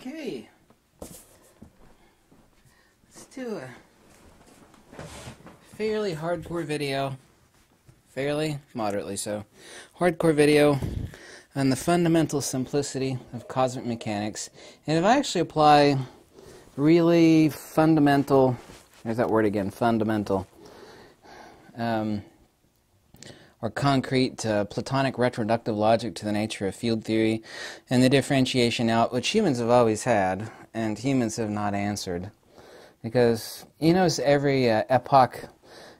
Okay, let's do a fairly hardcore video, fairly, moderately so, hardcore video on the fundamental simplicity of cosmic mechanics. And if I actually apply really fundamental, there's that word again, fundamental, or concrete Platonic retroductive logic to the nature of field theory and the differentiation out, which humans have always had and humans have not answered. Because, you know, every epoch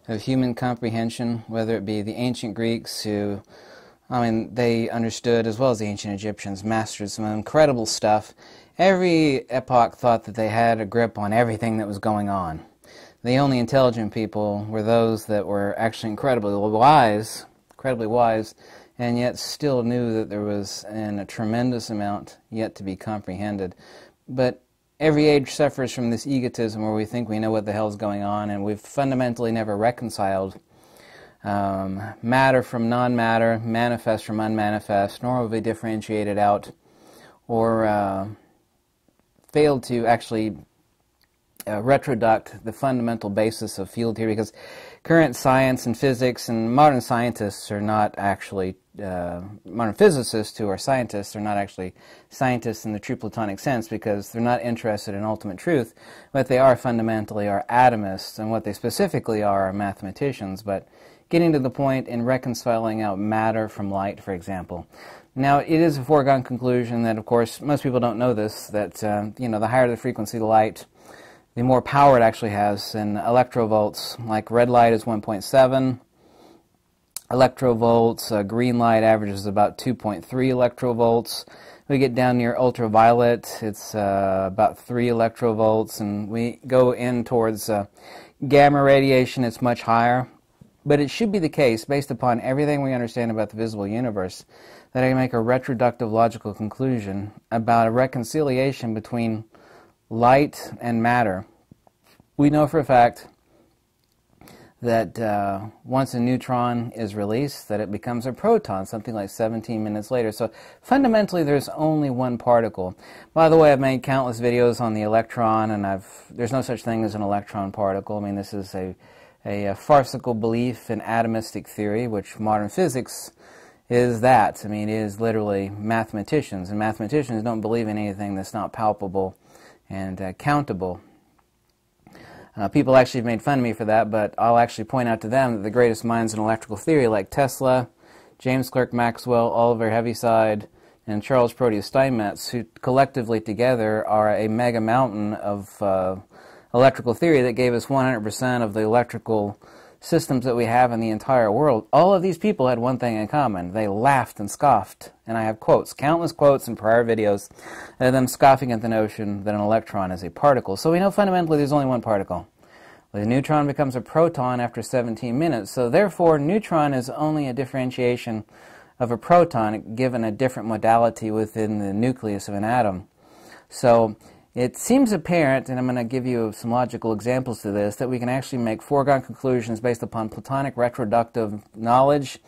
of human comprehension, whether it be the ancient Greeks who, I mean, they understood, as well as the ancient Egyptians, mastered some incredible stuff. Every epoch thought that they had a grip on everything that was going on. The only intelligent people were those that were actually incredibly wise, and yet still knew that there was a tremendous amount yet to be comprehended. But every age suffers from this egotism where we think we know what the hell's going on, and we've fundamentally never reconciled matter from non-matter, manifest from unmanifest, nor have we differentiated out or failed to actually retroduct the fundamental basis of field theory, because current science and physics and modern scientists are not actually, modern physicists who are scientists are not actually scientists in the true Platonic sense, because they're not interested in ultimate truth. What they are fundamentally are atomists, and what they specifically are mathematicians, but getting to the point in reconciling out matter from light, for example. Now, it is a foregone conclusion that, of course, most people don't know this, that, you know, the higher the frequency of the light, the more power it actually has in electrovolts. Like red light is 1.7 electrovolts, green light averages about 2.3 electrovolts. We get down near ultraviolet, it's about 3 electrovolts, and we go in towards gamma radiation, it's much higher. But it should be the case, based upon everything we understand about the visible universe, that I make a retroductive logical conclusion about a reconciliation between light and matter. We know for a fact that once a neutron is released, that it becomes a proton, something like 17 minutes later. So fundamentally, there's only one particle. By the way, I've made countless videos on the electron, and there's no such thing as an electron particle. I mean, this is a farcical belief in atomistic theory, which modern physics is that. I mean, it is literally mathematicians, and mathematicians don't believe in anything that's not palpable and countable. People actually have made fun of me for that, but I'll actually point out to them that the greatest minds in electrical theory, like Tesla, James Clerk Maxwell, Oliver Heaviside, and Charles Proteus Steinmetz, who collectively together are a mega mountain of electrical theory that gave us 100% of the electrical systems that we have in the entire world, all of these people had one thing in common. They laughed and scoffed, and I have quotes, countless quotes in prior videos of them scoffing at the notion that an electron is a particle. So we know fundamentally there's only one particle. The neutron becomes a proton after 17 minutes, so therefore neutron is only a differentiation of a proton given a different modality within the nucleus of an atom. So it seems apparent, and I'm going to give you some logical examples to this, that we can actually make foregone conclusions based upon Platonic retroductive knowledge,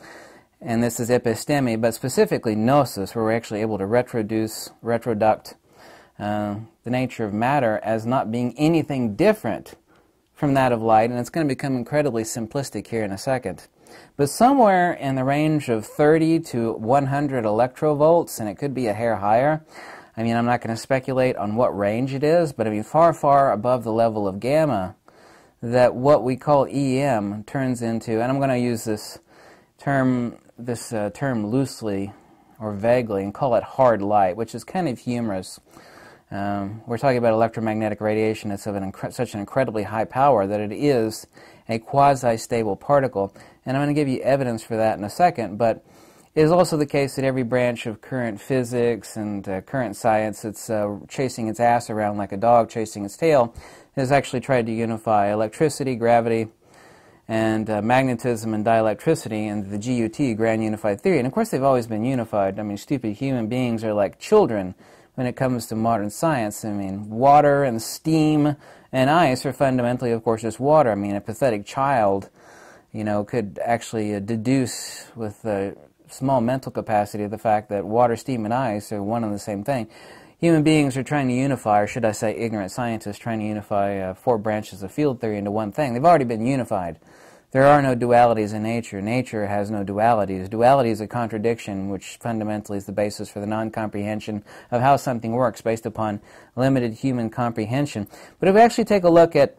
and this is episteme, but specifically gnosis, where we're actually able to retroduct the nature of matter as not being anything different from that of light, and it's going to become incredibly simplistic here in a second. But somewhere in the range of 30 to 100 electrovolts, and it could be a hair higher, I mean, I'm not going to speculate on what range it is, but I mean, far, far above the level of gamma, that what we call EM turns into, and I'm going to use this term loosely or vaguely and call it hard light, which is kind of humorous. We're talking about electromagnetic radiation that's of such an incredibly high power that it is a quasi-stable particle, and I'm going to give you evidence for that in a second, but it is also the case that every branch of current physics and current science that's chasing its ass around like a dog chasing its tail has actually tried to unify electricity, gravity, and magnetism and dielectricity and the GUT, Grand Unified Theory. And of course they've always been unified. I mean, stupid human beings are like children when it comes to modern science. I mean, water and steam and ice are fundamentally, of course, just water. I mean, a pathetic child, you know, could actually deduce with small mental capacity the fact that water, steam, and ice are one and the same thing. Human beings are trying to unify, or should I say ignorant scientists, trying to unify four branches of field theory into one thing. They've already been unified. There are no dualities in nature. Nature has no dualities. Duality is a contradiction, which fundamentally is the basis for the non-comprehension of how something works based upon limited human comprehension. But if we actually take a look at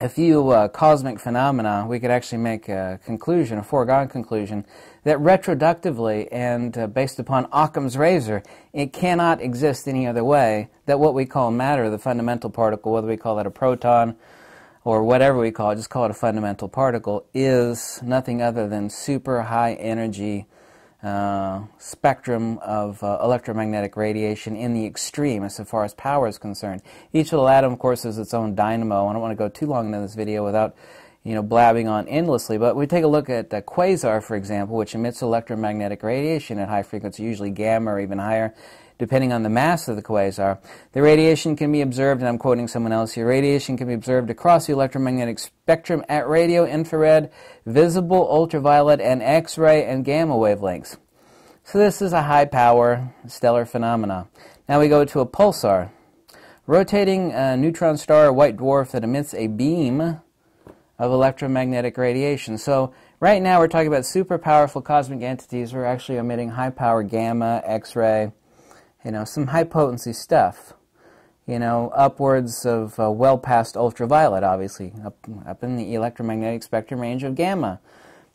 a few cosmic phenomena, we could actually make a conclusion, a foregone conclusion, that retroductively and based upon Occam's razor, it cannot exist any other way that what we call matter, the fundamental particle, whether we call that a proton or whatever we call it, just call it a fundamental particle, is nothing other than super high energy spectrum of electromagnetic radiation in the extreme as far as power is concerned. Each little atom, of course, is its own dynamo. I don't want to go too long into this video without, you know, blabbing on endlessly, but we take a look at the quasar, for example, which emits electromagnetic radiation at high frequency, usually gamma or even higher, depending on the mass of the quasar. The radiation can be observed, and I'm quoting someone else here, radiation can be observed across the electromagnetic spectrum at radio, infrared, visible, ultraviolet, and X-ray and gamma wavelengths. So this is a high-power stellar phenomena. Now we go to a pulsar. Rotating neutron star or white dwarf that emits a beam of electromagnetic radiation. So right now we're talking about super powerful cosmic entities who are actually emitting high-power gamma, X-ray, you know, some high-potency stuff, you know, upwards of well past ultraviolet, obviously, up in the electromagnetic spectrum range of gamma.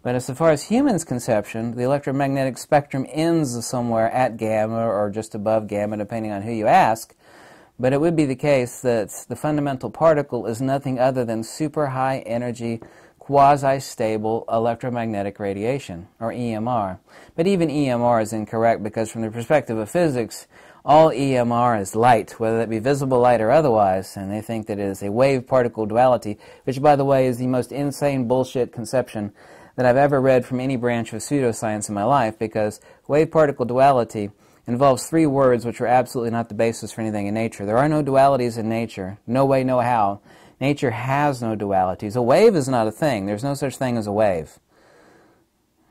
But as far as humans' conception, the electromagnetic spectrum ends somewhere at gamma or just above gamma, depending on who you ask. But it would be the case that the fundamental particle is nothing other than super high-energy, quasi-stable electromagnetic radiation, or EMR. But even EMR is incorrect because from the perspective of physics, all EMR is light, whether that be visible light or otherwise, and they think that it is a wave-particle duality, which, by the way, is the most insane bullshit conception that I've ever read from any branch of pseudoscience in my life, because wave-particle duality involves three words which are absolutely not the basis for anything in nature. There are no dualities in nature, no way, no how. Nature has no dualities. A wave is not a thing. There's no such thing as a wave.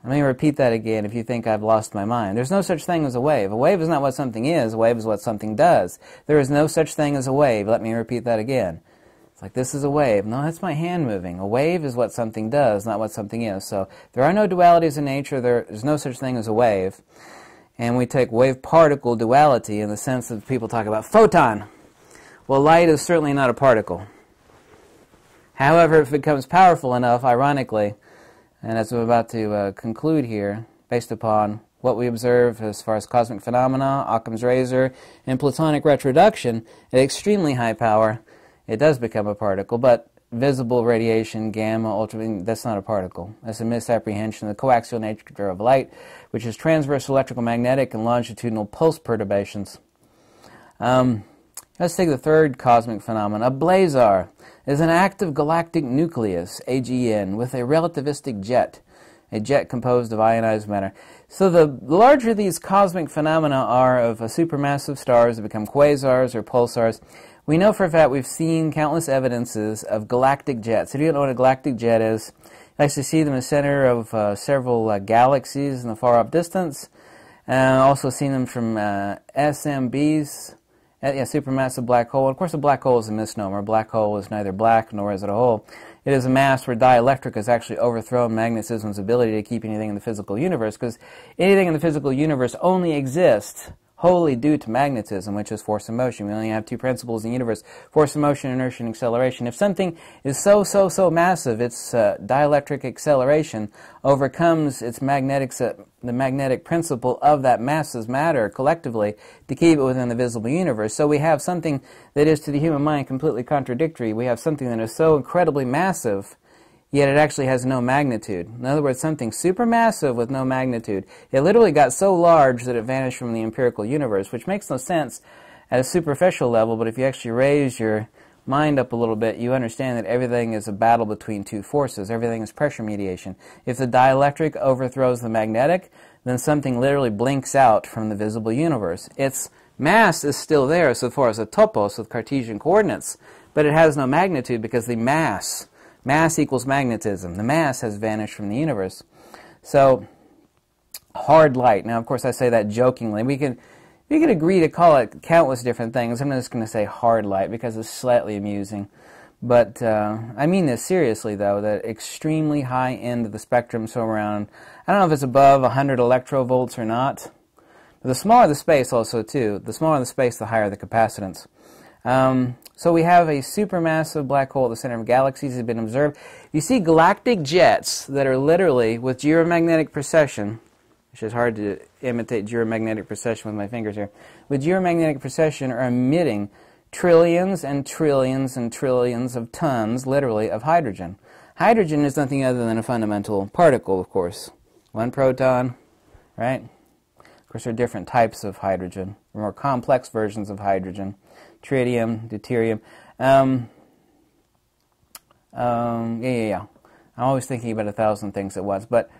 Let me repeat that again if you think I've lost my mind. There's no such thing as a wave. A wave is not what something is. A wave is what something does. There is no such thing as a wave. Let me repeat that again. It's like, this is a wave. No, that's my hand moving. A wave is what something does, not what something is. So there are no dualities in nature. There's no such thing as a wave. And we take wave-particle duality in the sense that people talk about photon. Well, light is certainly not a particle. However, if it becomes powerful enough, ironically, and as we're about to conclude here, based upon what we observe as far as cosmic phenomena, Occam's razor, and Platonic retroduction, at extremely high power, it does become a particle. But visible radiation, gamma, ultraviolet, that's not a particle. That's a misapprehension of the coaxial nature of light, which is transverse electromagnetic and longitudinal pulse perturbations. Let's take the third cosmic phenomenon. A blazar is an active galactic nucleus, AGN, with a relativistic jet, a jet composed of ionized matter. So the larger these cosmic phenomena are of supermassive stars that become quasars or pulsars, we know for a fact we've seen countless evidences of galactic jets. If you don't know what a galactic jet is, you actually see them in the center of several galaxies in the far-off distance. I've also seen them from SMBs, yeah, supermassive black hole. Of course, a black hole is a misnomer. A black hole is neither black nor is it a hole. It is a mass where dielectric has actually overthrown magnetism's ability to keep anything in the physical universe, because anything in the physical universe only exists wholly due to magnetism, which is force and motion. We only have two principles in the universe, force and motion, inertia and acceleration. If something is so massive, its dielectric acceleration overcomes its the magnetic principle of that mass's matter collectively to keep it within the visible universe. So we have something that is to the human mind completely contradictory. We have something that is so incredibly massive, yet it actually has no magnitude. In other words, something supermassive with no magnitude. It literally got so large that it vanished from the empirical universe, which makes no sense at a superficial level, but if you actually raise your mind up a little bit, you understand that everything is a battle between two forces. Everything is pressure mediation. If the dielectric overthrows the magnetic, then something literally blinks out from the visible universe. Its mass is still there so far as a topos with Cartesian coordinates, but it has no magnitude because the mass equals magnetism. The mass has vanished from the universe. So, hard light. Now, of course, I say that jokingly. We can, We could agree to call it countless different things. I'm just going to say hard light because it's slightly amusing. But I mean this seriously, though, that extremely high end of the spectrum, so around, I don't know if it's above 100 electrovolts or not. But the smaller the space also, too. The smaller the space, the higher the capacitance. So we have a supermassive black hole at the center of galaxies has been observed. You see galactic jets that are literally, with geomagnetic precession, which is hard to imitate geomagnetic precession with my fingers here, with geomagnetic precession are emitting trillions and trillions and trillions of tons, literally, of hydrogen. Hydrogen is nothing other than a fundamental particle, of course. One proton, right? Of course, there are different types of hydrogen, more complex versions of hydrogen. Tritium, deuterium. I'm always thinking about 1,000 things at once. But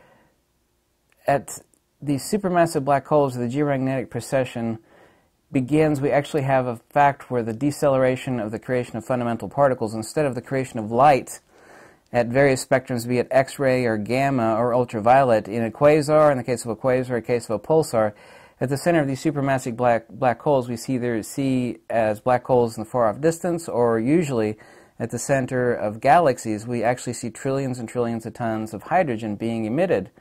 at these supermassive black holes, the geomagnetic precession begins, we actually have a fact where the deceleration of the creation of fundamental particles, instead of the creation of light at various spectrums, be it X-ray or gamma or ultraviolet, in a quasar, in the case of a quasar, in the case of a pulsar, at the center of these supermassive black holes, we see either see as black holes in the far-off distance, or usually at the center of galaxies, we actually see trillions and trillions of tons of hydrogen being emitted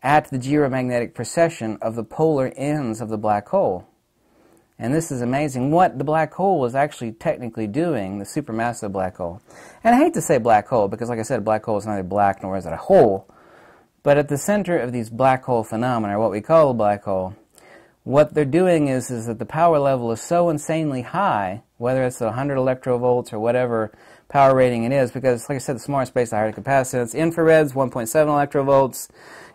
at the geomagnetic precession of the polar ends of the black hole. And this is amazing, what the black hole is actually technically doing, the supermassive black hole. And I hate to say black hole, because like I said, a black hole is neither black nor is it a hole. But at the center of these black hole phenomena, or what we call a black hole, what they're doing is that the power level is so insanely high, whether it's 100 electrovolts or whatever power rating it is, because like I said, the smaller space, the higher the capacitance. Infrared's 1.7 electrovolts.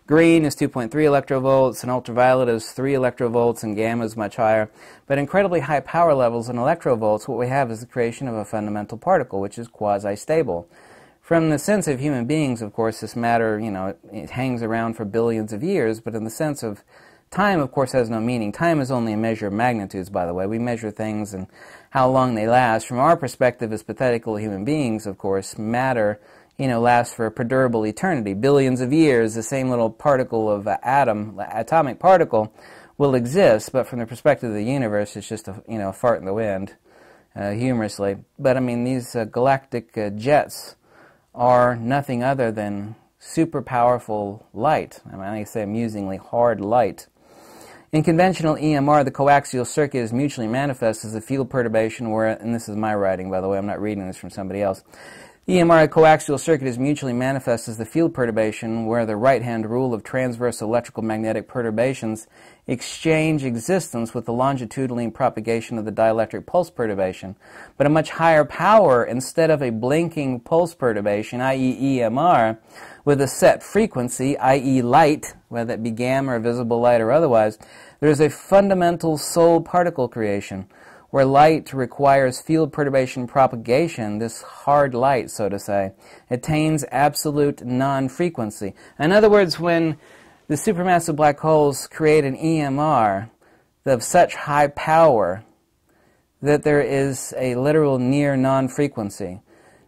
Green is 2.3 electrovolts, and ultraviolet is 3 electrovolts, and gamma is much higher. But incredibly high power levels in electrovolts, what we have is the creation of a fundamental particle, which is quasi-stable. From the sense of human beings, of course, this matter, you know, it hangs around for billions of years, but in the sense of time, of course, has no meaning. Time is only a measure of magnitudes, by the way. We measure things and how long they last. From our perspective as pathetical human beings, of course, matter, you know, lasts for a perdurable eternity. Billions of years, the same little particle of atomic particle will exist, but from the perspective of the universe, it's just a, you know, a fart in the wind, humorously. But I mean, these galactic jets are nothing other than super powerful light. I mean, I say amusingly hard light. In conventional EMR, the coaxial circuit is mutually manifest as a field perturbation where, and this is my writing, by the way, I'm not reading this from somebody else. EMR coaxial circuit is mutually manifest as the field perturbation where the right-hand rule of transverse electrical magnetic perturbations exchange existence with the longitudinal propagation of the dielectric pulse perturbation. But a much higher power, instead of a blinking pulse perturbation, i.e. EMR, with a set frequency, i.e. light, whether that be gamma or visible light or otherwise, there is a fundamental soul particle creation, where light requires field perturbation propagation, this hard light, so to say, attains absolute non-frequency. In other words, when the supermassive black holes create an EMR of such high power that there is a literal near non-frequency.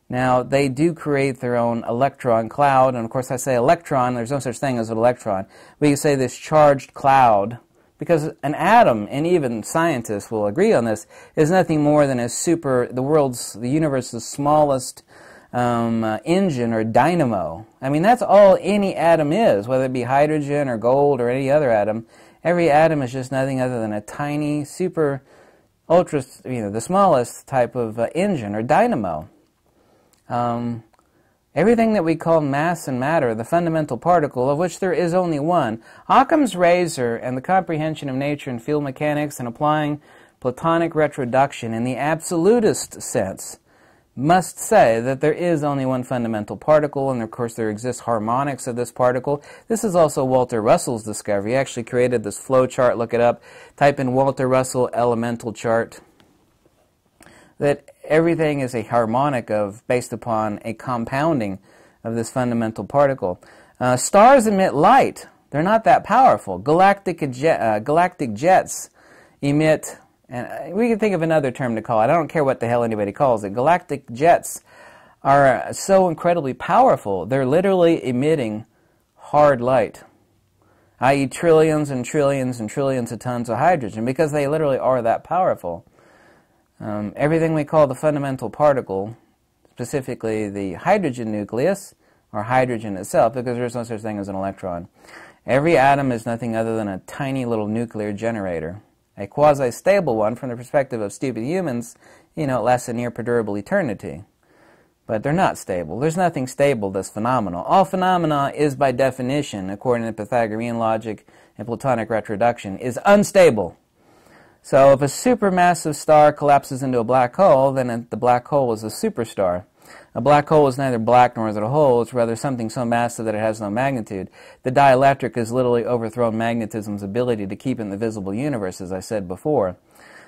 Now, they do create their own electron cloud, and of course I say electron, there's no such thing as an electron. We can say this charged cloud, because an atom, and even scientists will agree on this, is nothing more than a the universe's smallest engine or dynamo. I mean, that's all any atom is, whether it be hydrogen or gold or any other atom. Every atom is just nothing other than a tiny, super, ultra, you know, the smallest type of engine or dynamo. Everything that we call mass and matter, the fundamental particle, of which there is only one, Occam's razor and the comprehension of nature and field mechanics and applying Platonic retroduction in the absolutist sense, must say that there is only one fundamental particle, and of course there exists harmonics of this particle. This is also Walter Russell's discovery. He actually created this flow chart, look it up, type in Walter Russell elemental chart, that everything is a harmonic of, based upon a compounding of this fundamental particle. Stars emit light. They're not that powerful. Galactic jets emit, and we can think of another term to call it. I don't care what the hell anybody calls it. Galactic jets are so incredibly powerful. They're literally emitting hard light. i.e. trillions and trillions and trillions of tons of hydrogen, because they literally are that powerful. Everything we call the fundamental particle, specifically the hydrogen nucleus, or hydrogen itself, because there's no such thing as an electron. Every atom is nothing other than a tiny little nuclear generator, a quasi-stable one from the perspective of stupid humans. You know, it lasts a near perdurable eternity. But they're not stable. There's nothing stable that's phenomenal. All phenomena is, by definition, according to Pythagorean logic and Platonic retroduction, is unstable. So if a supermassive star collapses into a black hole, then the black hole is a superstar. A black hole is neither black nor is it a hole. It's rather something so massive that it has no magnitude. The dielectric has literally overthrown magnetism's ability to keep in the visible universe, as I said before.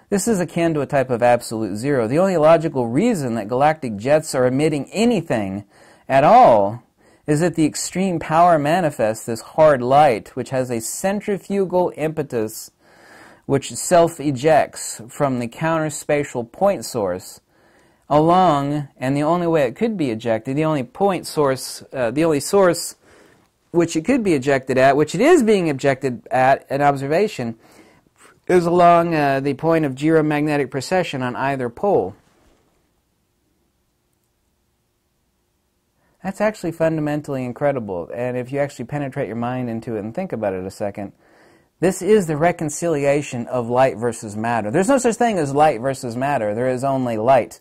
This is akin to a type of absolute zero. The only logical reason that galactic jets are emitting anything at all is that the extreme power manifests this hard light, which has a centrifugal impetus which self-ejects from the counter-spatial point source along, and the only way it could be ejected, the only point source, the only source which it could be ejected at, which it is being ejected at an observation, is along the point of gyromagnetic precession on either pole. That's actually fundamentally incredible, and if you actually penetrate your mind into it and think about it a second, this is the reconciliation of light versus matter. There's no such thing as light versus matter. There is only light.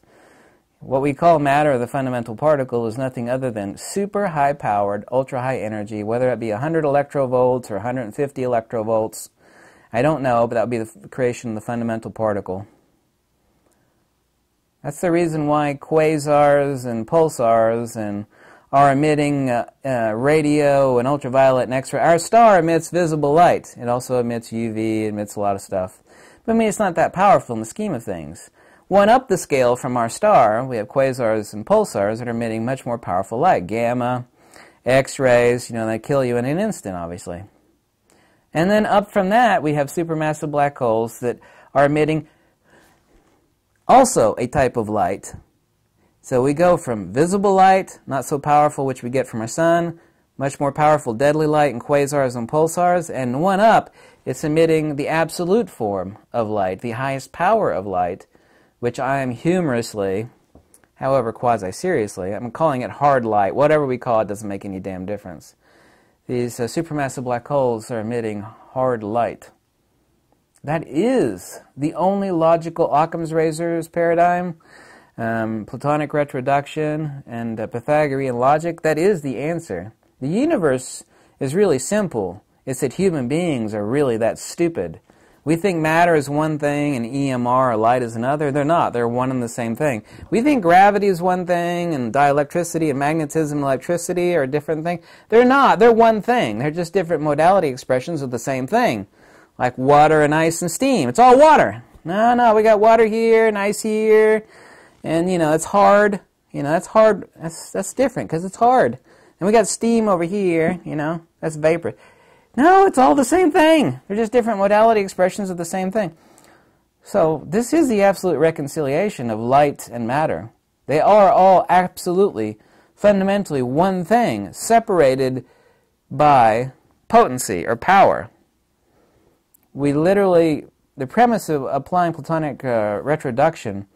What we call matter, the fundamental particle, is nothing other than super high-powered, ultra-high energy, whether it be 100 electrovolts or 150 electrovolts. I don't know, but that would be the creation of the fundamental particle. That's the reason why quasars and pulsars and are emitting radio and ultraviolet and X-ray. Our star emits visible light. It also emits UV, it emits a lot of stuff. But I mean, it's not that powerful in the scheme of things. One up the scale from our star, we have quasars and pulsars that are emitting much more powerful light. Gamma, X-rays, you know, they kill you in an instant, obviously. And then up from that, we have supermassive black holes that are emitting also a type of light. So we go from visible light, not so powerful, which we get from our sun, much more powerful deadly light in quasars and pulsars, and one up, it's emitting the absolute form of light, the highest power of light, which I am humorously, however quasi-seriously, I'm calling it hard light. Whatever we call it doesn't make any damn difference. These supermassive black holes are emitting hard light. That is the only logical Occam's razors paradigm, Platonic retroduction, and Pythagorean logic. That is the answer. The universe is really simple. It's that human beings are really that stupid. We think matter is one thing and EMR or light is another. They're not. They're one and the same thing. We think gravity is one thing and dielectricity and magnetism and electricity are a different thing. They're not. They're one thing. They're just different modality expressions of the same thing, like water and ice and steam. It's all water. No, no, we got water here and ice here, and, you know, it's hard. You know, that's hard. That's different because it's hard. And we got steam over here, you know, that's vapor. No, it's all the same thing. They're just different modality expressions of the same thing. So this is the absolute reconciliation of light and matter. They are all absolutely, fundamentally one thing, separated by potency or power. We literally, the premise of applying Platonic retroduction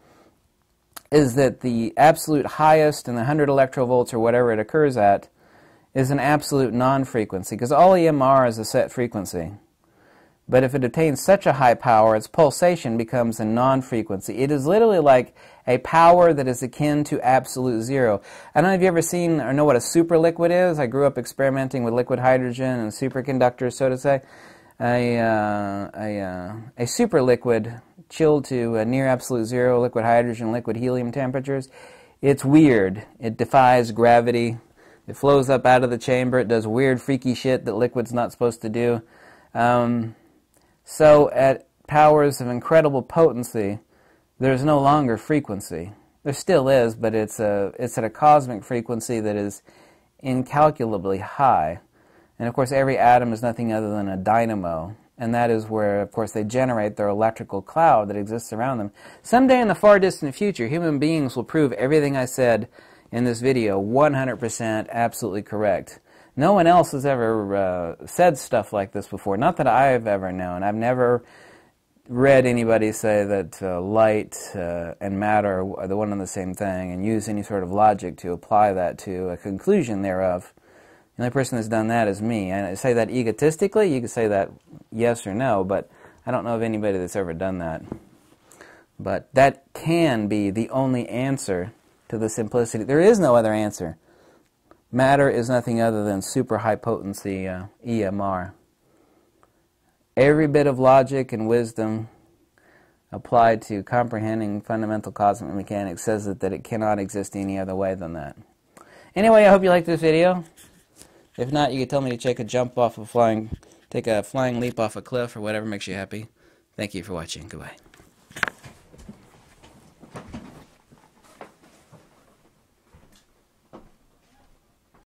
is that the absolute highest in the 100 electrovolts or whatever it occurs at is an absolute non-frequency, because all EMR is a set frequency. But if it attains such a high power, its pulsation becomes a non-frequency. It is literally like a power that is akin to absolute zero. I don't know if you've ever seen or know what a superliquid is. I grew up experimenting with liquid hydrogen and superconductors, so to say. A superliquid chilled to near absolute zero, liquid hydrogen, liquid helium temperatures. It's weird. It defies gravity. It flows up out of the chamber. It does weird, freaky shit that liquid's not supposed to do. So at powers of incredible potency, there's no longer frequency. There still is, but it's at a cosmic frequency that is incalculably high. And, of course, every atom is nothing other than a dynamo. And that is where, of course, they generate their electrical cloud that exists around them. Someday in the far distant future, human beings will prove everything I said in this video 100% absolutely correct. No one else has ever said stuff like this before. Not that I've ever known. I've never read anybody say that light and matter are the one and the same thing and use any sort of logic to apply that to a conclusion thereof. The only person that's done that is me. And I say that egotistically. You could say that yes or no, but I don't know of anybody that's ever done that. But that can be the only answer to the simplicity. There is no other answer. Matter is nothing other than super high potency EMR. Every bit of logic and wisdom applied to comprehending fundamental cosmic mechanics says that it cannot exist any other way than that. Anyway, I hope you liked this video. If not, you can tell me to take a flying leap off a cliff or whatever makes you happy. Thank you for watching. Goodbye.